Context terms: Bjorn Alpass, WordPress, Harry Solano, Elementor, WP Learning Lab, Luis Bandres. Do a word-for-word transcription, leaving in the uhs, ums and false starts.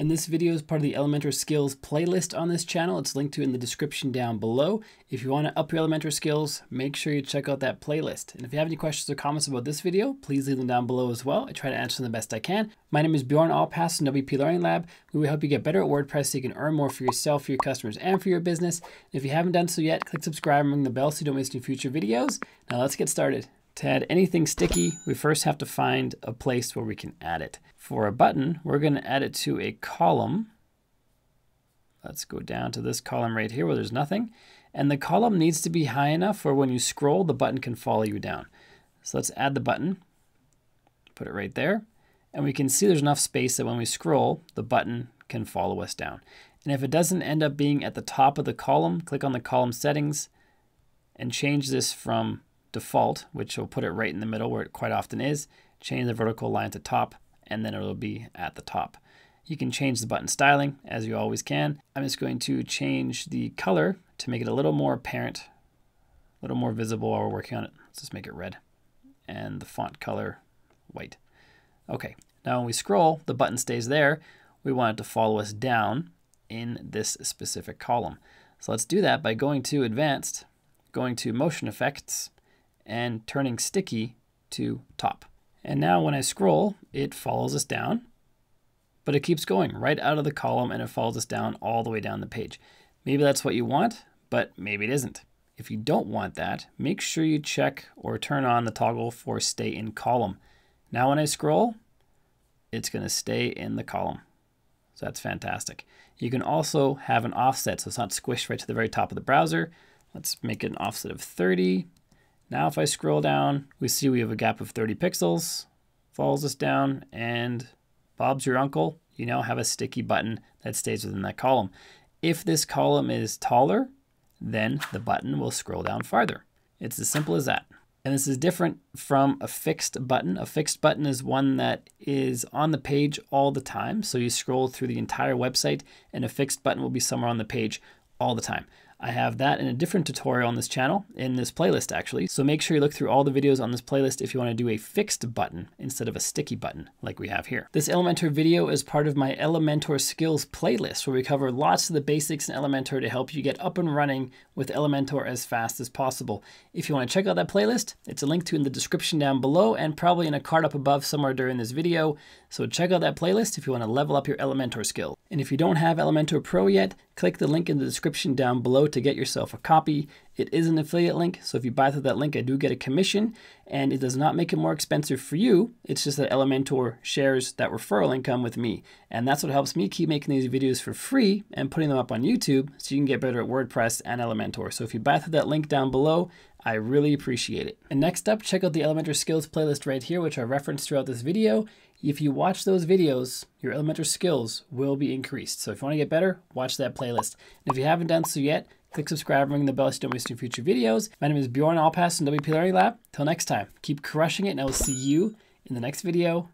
and this video is part of the Elementor Skills playlist on this channel. It's linked to in the description down below. If you want to up your Elementor skills, make sure you check out that playlist. And if you have any questions or comments about this video, please leave them down below as well. I try to answer them the best I can. My name is Bjorn Alpass from W P Learning Lab. We will help you get better at WordPress so you can earn more for yourself, for your customers, and for your business. And if you haven't done so yet, click subscribe and ring the bell so you don't miss any future videos. Now let's get started. To add anything sticky, we first have to find a place where we can add it. For a button, we're going to add it to a column. Let's go down to this column right here where there's nothing. And the column needs to be high enough where when you scroll, the button can follow you down. So let's add the button, put it right there. And we can see there's enough space that when we scroll, the button can follow us down. And if it doesn't end up being at the top of the column, click on the column settings and change this from default, which will put it right in the middle where it quite often is, change the vertical line to top, and then it'll be at the top. You can change the button styling as you always can. I'm just going to change the color to make it a little more apparent, a little more visible while we're working on it. Let's just make it red and the font color white. Okay, now when we scroll, the button stays there. We want it to follow us down in this specific column. So let's do that by going to Advanced, going to Motion Effects, and turning Sticky to Top. And now when I scroll, it follows us down, but it keeps going right out of the column and it follows us down all the way down the page. Maybe that's what you want, but maybe it isn't. If you don't want that, make sure you check or turn on the toggle for Stay in Column. Now when I scroll, it's going to stay in the column. So that's fantastic. You can also have an offset so it's not squished right to the very top of the browser. Let's make it an offset of thirty. Now if I scroll down, we see we have a gap of thirty pixels, follows us down, and Bob's your uncle. You now have a sticky button that stays within that column. If this column is taller, then the button will scroll down farther. It's as simple as that. And this is different from a fixed button. A fixed button is one that is on the page all the time. So you scroll through the entire website and a fixed button will be somewhere on the page all the time. I have that in a different tutorial on this channel, in this playlist actually. So make sure you look through all the videos on this playlist if you want to do a fixed button instead of a sticky button like we have here. This Elementor video is part of my Elementor Skills playlist where we cover lots of the basics in Elementor to help you get up and running with Elementor as fast as possible. If you want to check out that playlist, it's a link to in the description down below and probably in a card up above somewhere during this video. So check out that playlist if you want to level up your Elementor skills. And if you don't have Elementor Pro yet, click the link in the description down below to get yourself a copy. It is an affiliate link, so if you buy through that link, I do get a commission, and it does not make it more expensive for you. It's just that Elementor shares that referral income with me, and that's what helps me keep making these videos for free and putting them up on YouTube so you can get better at WordPress and Elementor. So if you buy through that link down below, I really appreciate it. And next up, check out the Elementor Skills playlist right here, which I referenced throughout this video. If you watch those videos, your Elementor skills will be increased. So if you want to get better, watch that playlist. And if you haven't done so yet, click subscribe and ring the bell so you don't miss any future videos. My name is Bjorn Alpass from W P Learning Lab. Till next time, keep crushing it and I will see you in the next video.